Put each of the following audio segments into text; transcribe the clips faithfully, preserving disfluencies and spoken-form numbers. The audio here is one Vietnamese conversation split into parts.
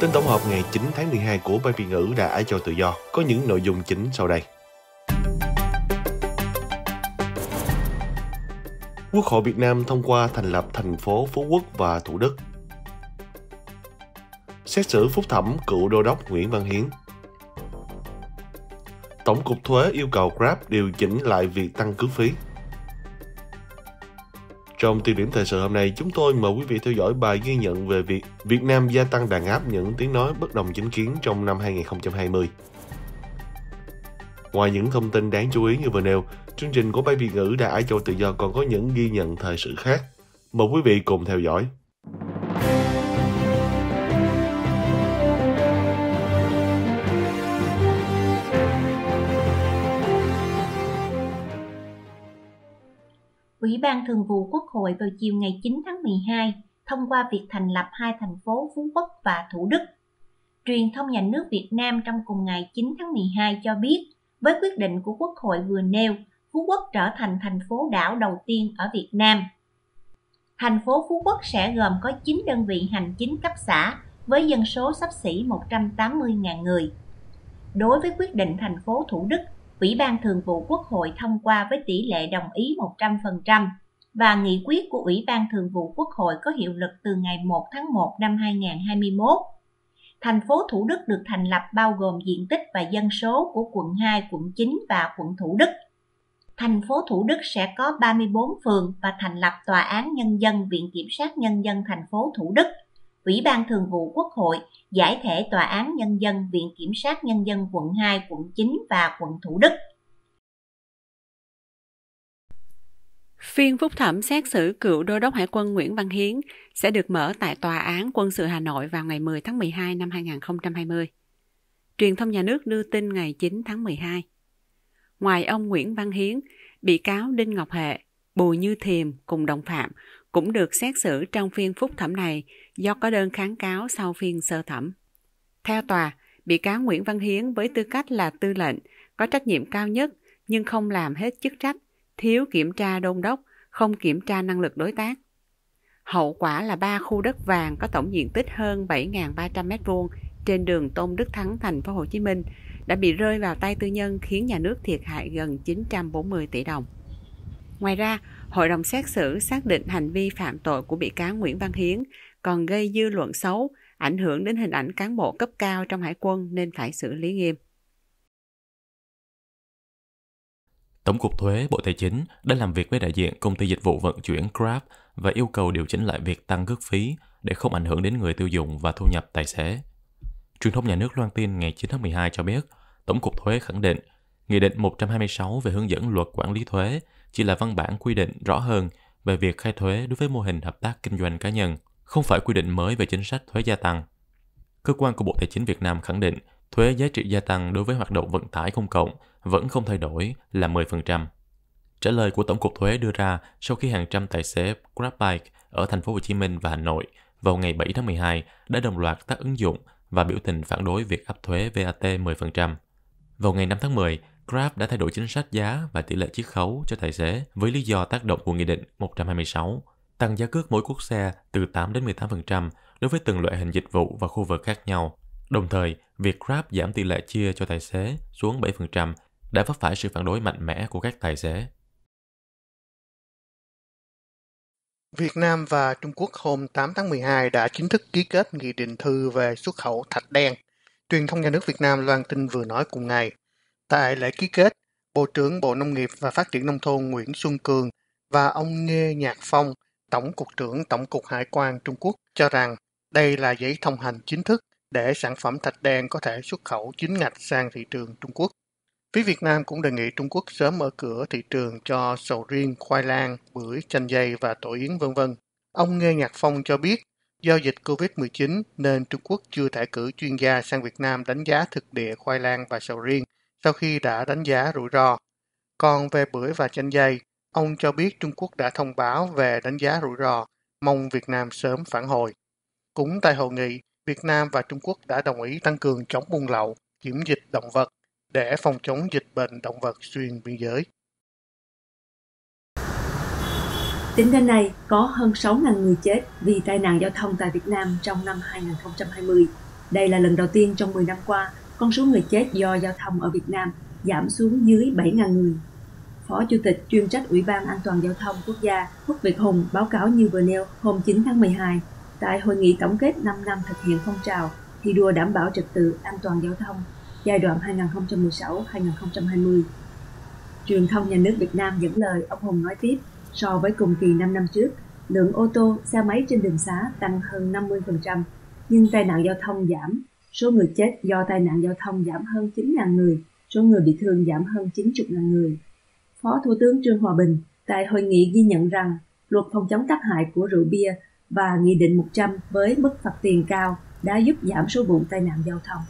Tin tổng hợp ngày chín tháng mười hai của Ban Việt ngữ Đài Á Châu Tự Do có những nội dung chính sau đây. Quốc hội Việt Nam thông qua thành lập thành phố Phú Quốc và Thủ Đức. Xét xử phúc thẩm cựu đô đốc Nguyễn Văn Hiến. Tổng Cục thuế yêu cầu Grab điều chỉnh lại việc tăng cước phí. Trong tiêu điểm thời sự hôm nay, chúng tôi mời quý vị theo dõi bài ghi nhận về việc Việt Nam gia tăng đàn áp những tiếng nói bất đồng chính kiến trong năm hai nghìn không trăm hai mươi. Ngoài những thông tin đáng chú ý như vừa nêu, chương trình của Ban Việt ngữ Đài Á Châu Tự Do còn có những ghi nhận thời sự khác. Mời quý vị cùng theo dõi. Ủy ban Thường vụ Quốc hội vào chiều ngày chín tháng mười hai thông qua việc thành lập hai thành phố Phú Quốc và Thủ Đức. Truyền thông nhà nước Việt Nam trong cùng ngày chín tháng mười hai cho biết, với quyết định của Quốc hội vừa nêu, Phú Quốc trở thành thành phố đảo đầu tiên ở Việt Nam. Thành phố Phú Quốc sẽ gồm có chín đơn vị hành chính cấp xã với dân số xấp xỉ một trăm tám mươi nghìn người. Đối với quyết định thành phố Thủ Đức, Ủy ban Thường vụ Quốc hội thông qua với tỷ lệ đồng ý một trăm phần trăm và nghị quyết của Ủy ban Thường vụ Quốc hội có hiệu lực từ ngày một tháng một năm hai nghìn không trăm hai mươi mốt. Thành phố Thủ Đức được thành lập bao gồm diện tích và dân số của quận hai, quận chín và quận Thủ Đức. Thành phố Thủ Đức sẽ có ba mươi bốn phường và thành lập Tòa án Nhân dân Viện Kiểm sát Nhân dân thành phố Thủ Đức. Ủy ban Thường vụ Quốc hội giải thể Tòa án Nhân dân Viện Kiểm sát Nhân dân quận hai, quận chín và quận Thủ Đức. Phiên phúc thẩm xét xử cựu đô đốc Hải quân Nguyễn Văn Hiến sẽ được mở tại Tòa án Quân sự Hà Nội vào ngày mười tháng mười hai năm hai nghìn không trăm hai mươi. Truyền thông nhà nước đưa tin ngày chín tháng mười hai. Ngoài ông Nguyễn Văn Hiến, bị cáo Đinh Ngọc Hệ, Bùi Như Thiềm cùng đồng phạm cũng được xét xử trong phiên phúc thẩm này do có đơn kháng cáo sau phiên sơ thẩm. Theo tòa, bị cáo Nguyễn Văn Hiến với tư cách là tư lệnh có trách nhiệm cao nhất nhưng không làm hết chức trách, thiếu kiểm tra đôn đốc, không kiểm tra năng lực đối tác. Hậu quả là ba khu đất vàng có tổng diện tích hơn bảy nghìn ba trăm mét vuông trên đường Tôn Đức Thắng, thành phố Hồ Chí Minh đã bị rơi vào tay tư nhân khiến nhà nước thiệt hại gần chín trăm bốn mươi tỷ đồng. Ngoài ra, hội đồng xét xử xác định hành vi phạm tội của bị cáo Nguyễn Văn Hiến còn gây dư luận xấu, ảnh hưởng đến hình ảnh cán bộ cấp cao trong hải quân nên phải xử lý nghiêm. Tổng Cục Thuế, Bộ Tài chính đã làm việc với đại diện công ty dịch vụ vận chuyển Grab và yêu cầu điều chỉnh lại việc tăng cước phí để không ảnh hưởng đến người tiêu dùng và thu nhập tài xế. Truyền thông nhà nước loan tin ngày chín tháng mười hai cho biết, Tổng Cục Thuế khẳng định, Nghị định một trăm hai mươi sáu về hướng dẫn luật quản lý thuế chỉ là văn bản quy định rõ hơn về việc khai thuế đối với mô hình hợp tác kinh doanh cá nhân, không phải quy định mới về chính sách thuế gia tăng. Cơ quan của Bộ Tài chính Việt Nam khẳng định, thuế giá trị gia tăng đối với hoạt động vận tải công cộng vẫn không thay đổi là mười phần trăm. Trả lời của Tổng Cục Thuế đưa ra sau khi hàng trăm tài xế Grabbike ở thành phố Hồ Chí Minh và Hà Nội vào ngày bảy tháng mười hai đã đồng loạt tắt ứng dụng và biểu tình phản đối việc áp thuế vê a tê mười phần trăm. Vào ngày năm tháng mười, Grab đã thay đổi chính sách giá và tỷ lệ chiết khấu cho tài xế với lý do tác động của Nghị định một trăm hai mươi sáu, tăng giá cước mỗi cuốc xe từ tám đến mười tám phần trăm đối với từng loại hình dịch vụ và khu vực khác nhau. Đồng thời, việc Grab giảm tỷ lệ chia cho tài xế xuống bảy phần trăm đã vấp phải sự phản đối mạnh mẽ của các tài xế. Việt Nam và Trung Quốc hôm tám tháng mười hai đã chính thức ký kết nghị định thư về xuất khẩu thạch đen. Truyền thông nhà nước Việt Nam loan tin vừa nói cùng ngày. Tại lễ ký kết, Bộ trưởng Bộ Nông nghiệp và Phát triển Nông thôn Nguyễn Xuân Cường và ông Nghê Nhạc Phong, Tổng cục trưởng Tổng cục Hải quan Trung Quốc cho rằng đây là giấy thông hành chính thức để sản phẩm thạch đen có thể xuất khẩu chính ngạch sang thị trường Trung Quốc. Phía Việt Nam cũng đề nghị Trung Quốc sớm mở cửa thị trường cho sầu riêng, khoai lang, bưởi, chanh dây và tổ yến vân vân. Ông Nghê Nhạc Phong cho biết do dịch Covid mười chín nên Trung Quốc chưa thể cử chuyên gia sang Việt Nam đánh giá thực địa khoai lang và sầu riêng sau khi đã đánh giá rủi ro. Còn về bưởi và chanh dây, ông cho biết Trung Quốc đã thông báo về đánh giá rủi ro, mong Việt Nam sớm phản hồi. Cũng tại hội nghị, Việt Nam và Trung Quốc đã đồng ý tăng cường chống buôn lậu, kiểm dịch động vật để phòng chống dịch bệnh động vật xuyên biên giới. Tính đến nay, có hơn sáu nghìn người chết vì tai nạn giao thông tại Việt Nam trong năm hai nghìn không trăm hai mươi, Đây là lần đầu tiên trong mười năm qua, con số người chết do giao thông ở Việt Nam giảm xuống dưới bảy nghìn người. Phó Chủ tịch chuyên trách Ủy ban An toàn Giao thông Quốc gia Khuất Việt Hùng báo cáo như vừa nêu hôm chín tháng mười hai tại Hội nghị tổng kết năm năm thực hiện phong trào thi đua đảm bảo trật tự an toàn giao thông giai đoạn hai nghìn không trăm mười sáu đến hai nghìn không trăm hai mươi. Truyền thông nhà nước Việt Nam dẫn lời ông Hùng nói tiếp, so với cùng kỳ năm năm trước, lượng ô tô, xe máy trên đường xá tăng hơn năm mươi phần trăm, nhưng tai nạn giao thông giảm, số người chết do tai nạn giao thông giảm hơn chín nghìn người, số người bị thương giảm hơn chín mươi nghìn người. Phó Thủ tướng Trương Hòa Bình tại hội nghị ghi nhận rằng luật phòng chống tác hại của rượu bia và Nghị định một trăm với mức phạt tiền cao đã giúp giảm số vụ tai nạn giao thông.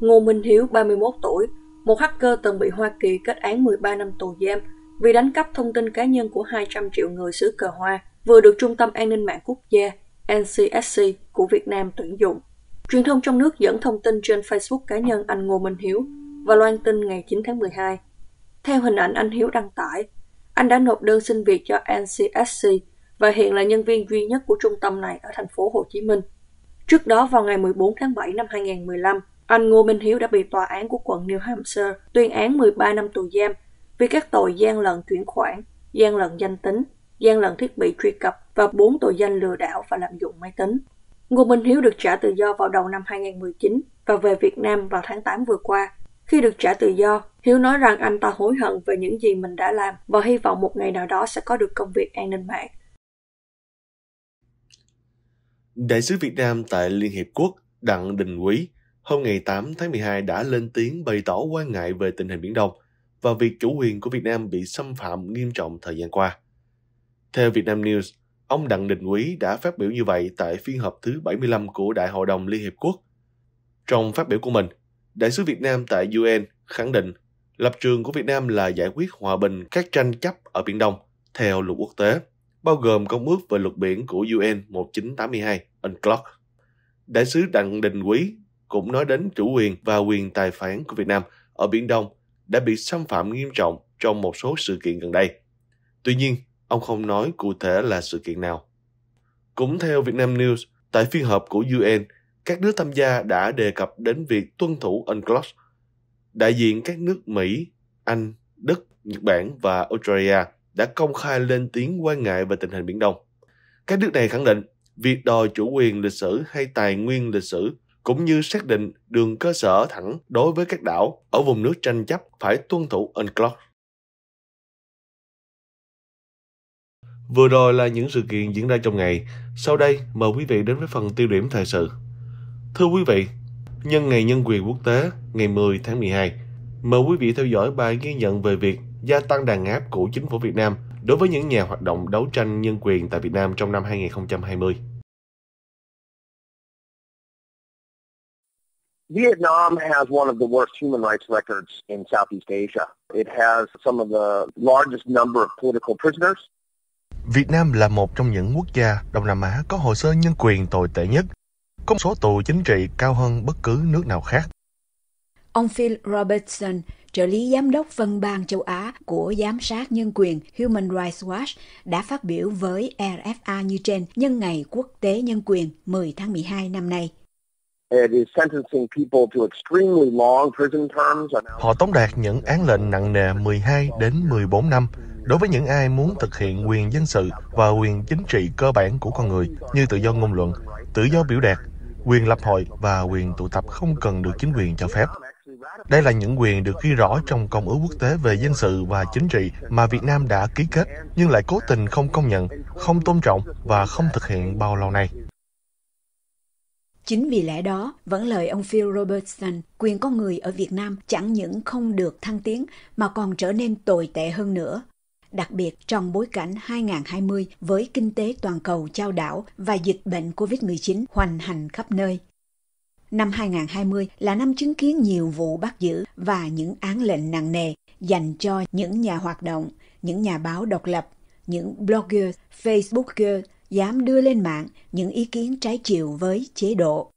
Ngô Minh Hiếu, ba mươi mốt tuổi, một hacker từng bị Hoa Kỳ kết án mười ba năm tù giam vì đánh cắp thông tin cá nhân của hai trăm triệu người xứ cờ Hoa, vừa được Trung tâm An ninh mạng quốc gia N C S C của Việt Nam tuyển dụng. Truyền thông trong nước dẫn thông tin trên Facebook cá nhân anh Ngô Minh Hiếu và loan tin ngày chín tháng mười hai. Theo hình ảnh anh Hiếu đăng tải, anh đã nộp đơn xin việc cho N C S C và hiện là nhân viên duy nhất của trung tâm này ở thành phố Hồ Chí Minh. Trước đó vào ngày mười bốn tháng bảy năm hai nghìn không trăm mười lăm, anh Ngô Minh Hiếu đã bị tòa án của quận New Hampshire tuyên án mười ba năm tù giam vì các tội gian lận chuyển khoản, gian lận danh tính, gian lận thiết bị truy cập và bốn tội danh lừa đảo và lạm dụng máy tính. Ngô Minh Hiếu được trả tự do vào đầu năm hai nghìn không trăm mười chín và về Việt Nam vào tháng tám vừa qua. Khi được trả tự do, Hiếu nói rằng anh ta hối hận về những gì mình đã làm và hy vọng một ngày nào đó sẽ có được công việc an ninh mạng. Đại sứ Việt Nam tại Liên Hiệp Quốc Đặng Đình Quý hôm ngày tám tháng mười hai đã lên tiếng bày tỏ quan ngại về tình hình Biển Đông và việc chủ quyền của Việt Nam bị xâm phạm nghiêm trọng thời gian qua. Theo Vietnam News, ông Đặng Đình Quý đã phát biểu như vậy tại phiên họp thứ bảy mươi lăm của Đại hội đồng Liên Hiệp Quốc. Trong phát biểu của mình, Đại sứ Việt Nam tại U N khẳng định lập trường của Việt Nam là giải quyết hòa bình các tranh chấp ở Biển Đông theo luật quốc tế, bao gồm Công ước về luật biển của U N một nghìn chín trăm tám mươi hai, UNCLOS. Đại sứ Đặng Đình Quý cũng nói đến chủ quyền và quyền tài phán của Việt Nam ở Biển Đông đã bị xâm phạm nghiêm trọng trong một số sự kiện gần đây. Tuy nhiên, ông không nói cụ thể là sự kiện nào. Cũng theo Vietnam News, tại phiên họp của U N, các nước tham gia đã đề cập đến việc tuân thủ UNCLOS. Đại diện các nước Mỹ, Anh, Đức, Nhật Bản và Australia đã công khai lên tiếng quan ngại về tình hình Biển Đông. Các nước này khẳng định việc đòi chủ quyền lịch sử hay tài nguyên lịch sử cũng như xác định đường cơ sở thẳng đối với các đảo ở vùng nước tranh chấp phải tuân thủ UNCLOS. Vừa rồi là những sự kiện diễn ra trong ngày. Sau đây, mời quý vị đến với phần tiêu điểm thời sự. Thưa quý vị, nhân ngày Nhân quyền quốc tế ngày mười tháng mười hai, mời quý vị theo dõi bài ghi nhận về việc gia tăng đàn áp của chính phủ Việt Nam đối với những nhà hoạt động đấu tranh nhân quyền tại Việt Nam trong năm hai nghìn không trăm hai mươi. Vietnam has one of the worst human rights records in Southeast Asia. It has some of the largest number of political prisoners. Việt Nam là một trong những quốc gia Đông Nam Á có hồ sơ nhân quyền tồi tệ nhất, có số tù chính trị cao hơn bất cứ nước nào khác. Ông Phil Robertson, trợ lý giám đốc phân ban châu Á của giám sát nhân quyền Human Rights Watch, đã phát biểu với R F A như trên nhân ngày Quốc tế Nhân quyền mười tháng mười hai năm nay. Họ tống đạt những án lệnh nặng nề mười hai đến mười bốn năm đối với những ai muốn thực hiện quyền dân sự và quyền chính trị cơ bản của con người như tự do ngôn luận, tự do biểu đạt, quyền lập hội và quyền tụ tập không cần được chính quyền cho phép. Đây là những quyền được ghi rõ trong Công ước quốc tế về dân sự và chính trị mà Việt Nam đã ký kết nhưng lại cố tình không công nhận, không tôn trọng và không thực hiện bao lâu nay. Chính vì lẽ đó, vẫn lời ông Phil Robertson, quyền con người ở Việt Nam chẳng những không được thăng tiến mà còn trở nên tồi tệ hơn nữa. Đặc biệt trong bối cảnh hai nghìn không trăm hai mươi với kinh tế toàn cầu chao đảo và dịch bệnh Covid mười chín hoành hành khắp nơi. Năm hai nghìn không trăm hai mươi là năm chứng kiến nhiều vụ bắt giữ và những án lệnh nặng nề dành cho những nhà hoạt động, những nhà báo độc lập, những blogger, facebooker, dám đưa lên mạng những ý kiến trái chiều với chế độ.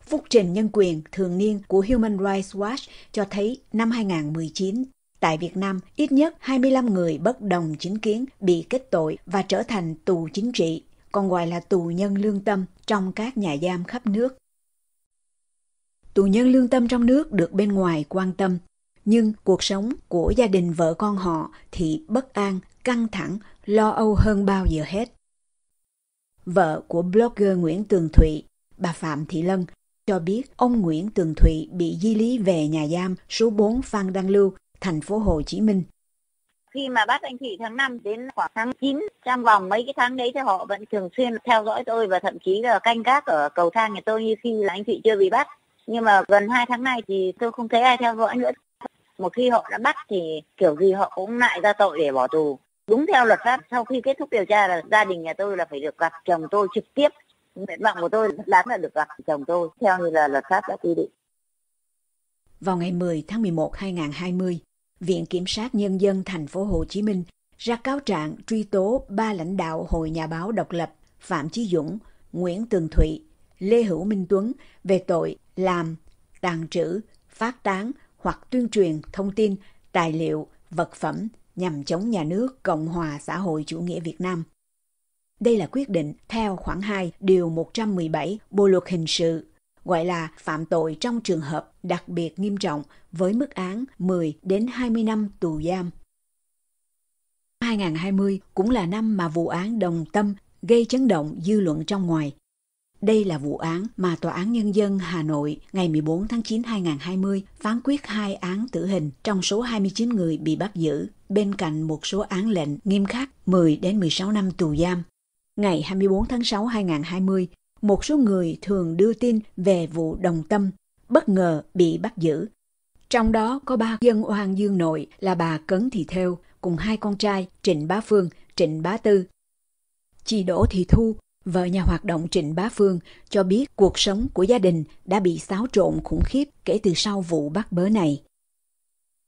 Phúc trình nhân quyền thường niên của Human Rights Watch cho thấy năm hai nghìn không trăm mười chín, tại Việt Nam, ít nhất hai mươi lăm người bất đồng chính kiến bị kết tội và trở thành tù chính trị, còn gọi là tù nhân lương tâm trong các nhà giam khắp nước. Tù nhân lương tâm trong nước được bên ngoài quan tâm, nhưng cuộc sống của gia đình vợ con họ thì bất an, căng thẳng, lo âu hơn bao giờ hết. Vợ của blogger Nguyễn Tường Thụy, bà Phạm Thị Lân, cho biết ông Nguyễn Tường Thụy bị di lý về nhà giam số bốn Phan Đăng Lưu, thành phố Hồ Chí Minh. Khi mà bắt anh Thụy tháng năm đến khoảng tháng chín, trong vòng mấy cái tháng đấy thì họ vẫn thường xuyên theo dõi tôi và thậm chí là canh gác ở cầu thang nhà tôi như khi là anh Thụy chưa bị bắt. Nhưng mà gần hai tháng nay thì tôi không thấy ai theo dõi nữa. Một khi họ đã bắt thì kiểu gì họ cũng lại ra tội để bỏ tù. Đúng theo luật pháp, sau khi kết thúc điều tra là gia đình nhà tôi là phải được gặp chồng tôi trực tiếp. Nguyện vọng của tôi đáng là được gặp chồng tôi, theo như là luật pháp đã quy định. Vào ngày mười tháng mười một năm hai nghìn không trăm hai mươi, Viện Kiểm sát Nhân dân thành phố Hồ Chí Minh ra cáo trạng truy tố ba lãnh đạo Hội Nhà báo Độc lập Phạm Chí Dũng, Nguyễn Tường Thụy, Lê Hữu Minh Tuấn về tội làm, tàng trữ, phát tán hoặc tuyên truyền thông tin, tài liệu, vật phẩm nhằm chống nhà nước Cộng hòa xã hội chủ nghĩa Việt Nam. Đây là quyết định theo khoản hai điều một trăm mười bảy Bộ luật hình sự, gọi là phạm tội trong trường hợp đặc biệt nghiêm trọng với mức án mười đến hai mươi năm tù giam. hai nghìn không trăm hai mươi cũng là năm mà vụ án Đồng Tâm gây chấn động dư luận trong ngoài. Đây là vụ án mà Tòa án Nhân dân Hà Nội ngày mười bốn tháng chín năm hai nghìn không trăm hai mươi phán quyết hai án tử hình trong số hai mươi chín người bị bắt giữ, bên cạnh một số án lệnh nghiêm khắc mười đến mười sáu năm tù giam. Ngày hai mươi bốn tháng sáu năm hai nghìn không trăm hai mươi, một số người thường đưa tin về vụ Đồng Tâm bất ngờ bị bắt giữ. Trong đó có ba dân oan Dương Nội là bà Cấn Thị Thêu cùng hai con trai Trịnh Bá Phương, Trịnh Bá Tư. Chị Đỗ Thị Thu, vợ nhà hoạt động Trịnh Bá Phương, cho biết cuộc sống của gia đình đã bị xáo trộn khủng khiếp kể từ sau vụ bắt bớ này.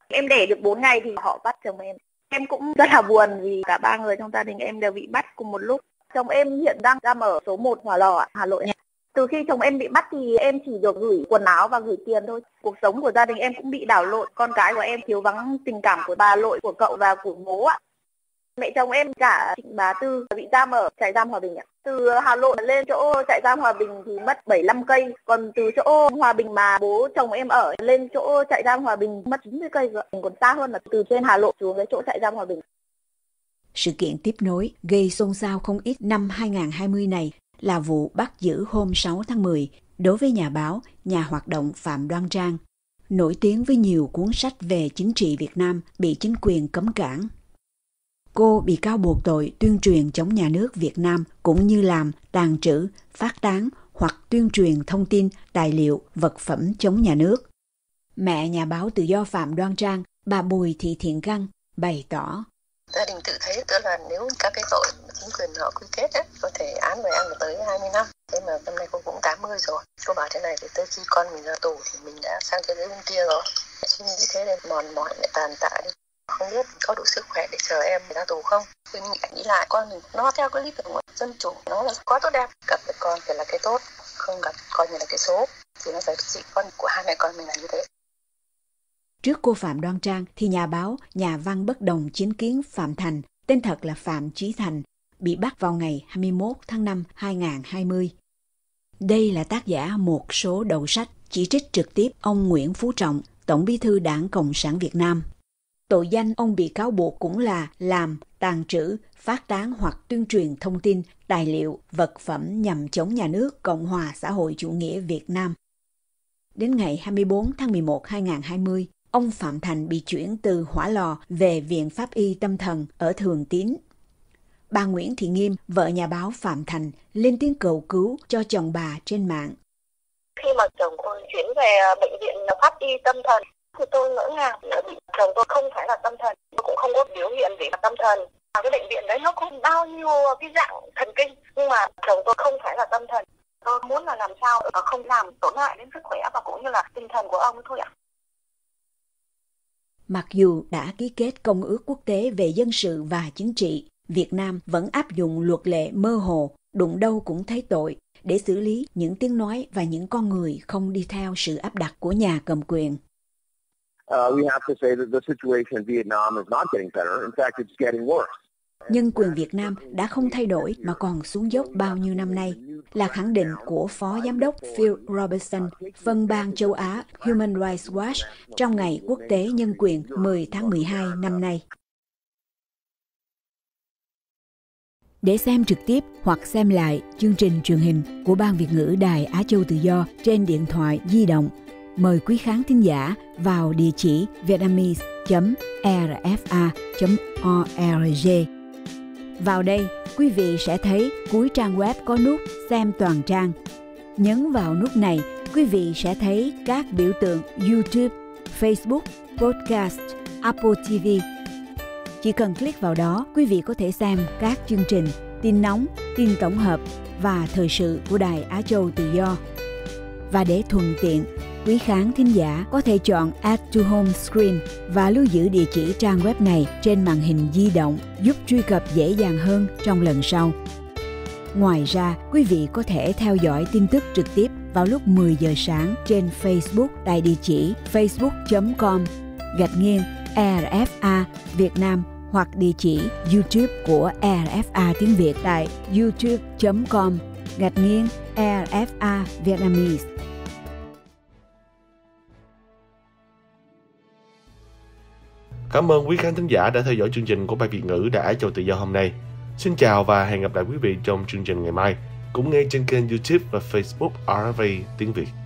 Em đẻ được bốn ngày thì họ bắt chồng em. Em cũng rất là buồn vì cả ba người trong gia đình em đều bị bắt cùng một lúc. Chồng em hiện đang giam ở số một Hỏa Lò, Hà Nội. Từ khi chồng em bị bắt thì em chỉ được gửi quần áo và gửi tiền thôi. Cuộc sống của gia đình em cũng bị đảo lộn. Con cái của em thiếu vắng tình cảm của bà nội, của cậu và của bố ạ. Mẹ chồng em cả Trịnh Bá Tư bị giam ở trại giam Hòa Bình ạ. Từ Hà Nội lên chỗ trại giam Hòa Bình thì mất bảy mươi lăm cây. Còn từ chỗ Hòa Bình mà bố chồng em ở lên chỗ trại giam Hòa Bình mất chín mươi cây rồi. Còn xa hơn là từ trên Hà Nội xuống đến chỗ trại giam Hòa Bình. Sự kiện tiếp nối gây xôn xao không ít năm hai nghìn không trăm hai mươi này là vụ bắt giữ hôm sáu tháng mười đối với nhà báo, nhà hoạt động Phạm Đoan Trang, nổi tiếng với nhiều cuốn sách về chính trị Việt Nam bị chính quyền cấm cản. Cô bị cáo buộc tội tuyên truyền chống nhà nước Việt Nam cũng như làm, tàng trữ, phát tán hoặc tuyên truyền thông tin, tài liệu, vật phẩm chống nhà nước. Mẹ nhà báo tự do Phạm Đoan Trang, bà Bùi Thị Thiện Răng, bày tỏ: Gia đình tự thấy tức là nếu các cái tội chính quyền họ quy kết ấy, có thể án về ăn tới hai mươi năm. Thế mà hôm nay cô cũng tám mươi rồi. Cô bảo thế này thì tới khi con mình ra tù thì mình đã sang thế giới bên kia rồi. Suy nghĩ thế nên mòn mỏi lại tàn tạ đi. Không biết có đủ sức khỏe để chờ em ra tù không. Tôi nghĩ lại con mình nó theo cái lý tưởng dân chủ, nó là quá tốt đẹp. Gặp được con phải là cái tốt, không gặp con mình là cái số. Thì nó phải trị con của hai mẹ con mình là như thế. Trước cô Phạm Đoan Trang thì nhà báo, nhà văn bất đồng chính kiến Phạm Thành, tên thật là Phạm Chí Thành, bị bắt vào ngày hai mươi mốt tháng năm năm hai nghìn không trăm hai mươi. Đây là tác giả một số đầu sách chỉ trích trực tiếp ông Nguyễn Phú Trọng, Tổng Bí thư Đảng Cộng sản Việt Nam. Tội danh ông bị cáo buộc cũng là làm, tàng trữ, phát tán hoặc tuyên truyền thông tin, tài liệu, vật phẩm nhằm chống nhà nước Cộng hòa xã hội chủ nghĩa Việt Nam. Đến ngày hai mươi bốn tháng mười một năm hai nghìn không trăm hai mươi, ông Phạm Thành bị chuyển từ Hỏa Lò về Viện Pháp y Tâm thần ở Thường Tín. Bà Nguyễn Thị Nghiêm, vợ nhà báo Phạm Thành, lên tiếng cầu cứu cho chồng bà trên mạng. Khi mà chồng tôi chuyển về Bệnh viện Pháp y Tâm thần, thì tôi ngỡ ngàng là chồng tôi không phải là tâm thần, tôi cũng không có biểu hiện gì là tâm thần. Cái bệnh viện đấy nó có bao nhiêu cái dạng thần kinh, nhưng mà chồng tôi không phải là tâm thần. Tôi muốn là làm sao không làm tổn hại đến sức khỏe và cũng như là tinh thần của ông thôi ạ. Mặc dù đã ký kết Công ước Quốc tế về Dân sự và Chính trị, Việt Nam vẫn áp dụng luật lệ mơ hồ, đụng đâu cũng thấy tội, để xử lý những tiếng nói và những con người không đi theo sự áp đặt của nhà cầm quyền. Uh, we have to say that the situation in Vietnam is not getting better. In fact, it's getting worse. nhân quyền Việt Nam đã không thay đổi mà còn xuống dốc bao nhiêu năm nay, là khẳng định của Phó Giám đốc Phil Robertson, phân ban châu Á Human Rights Watch trong Ngày Quốc tế Nhân quyền mười tháng mười hai năm nay. Để xem trực tiếp hoặc xem lại chương trình truyền hình của Ban Việt ngữ Đài Á Châu Tự Do trên điện thoại di động, mời quý khán thính giả vào địa chỉ vietnamese chấm r f a chấm org. Vào đây, quý vị sẽ thấy cuối trang web có nút xem toàn trang. Nhấn vào nút này, quý vị sẽ thấy các biểu tượng YouTube, Facebook, Podcast, Apple ti vi. Chỉ cần click vào đó, quý vị có thể xem các chương trình tin nóng, tin tổng hợp và thời sự của Đài Á Châu Tự Do. Và để thuận tiện, quý khán thính giả có thể chọn Add to Home Screen và lưu giữ địa chỉ trang web này trên màn hình di động, giúp truy cập dễ dàng hơn trong lần sau. Ngoài ra, quý vị có thể theo dõi tin tức trực tiếp vào lúc mười giờ sáng trên Facebook tại địa chỉ facebook chấm com gạch nghiêng R F A Việt Nam hoặc địa chỉ YouTube của R F A Tiếng Việt tại youtube chấm com gạch nghiêng R F A Vietnamese. Cảm ơn quý khán thính giả đã theo dõi chương trình của Ban Việt ngữ Đài Á Châu Tự Do hôm nay. Xin chào và hẹn gặp lại quý vị trong chương trình ngày mai, cũng ngay trên kênh YouTube và Facebook R F A Tiếng Việt.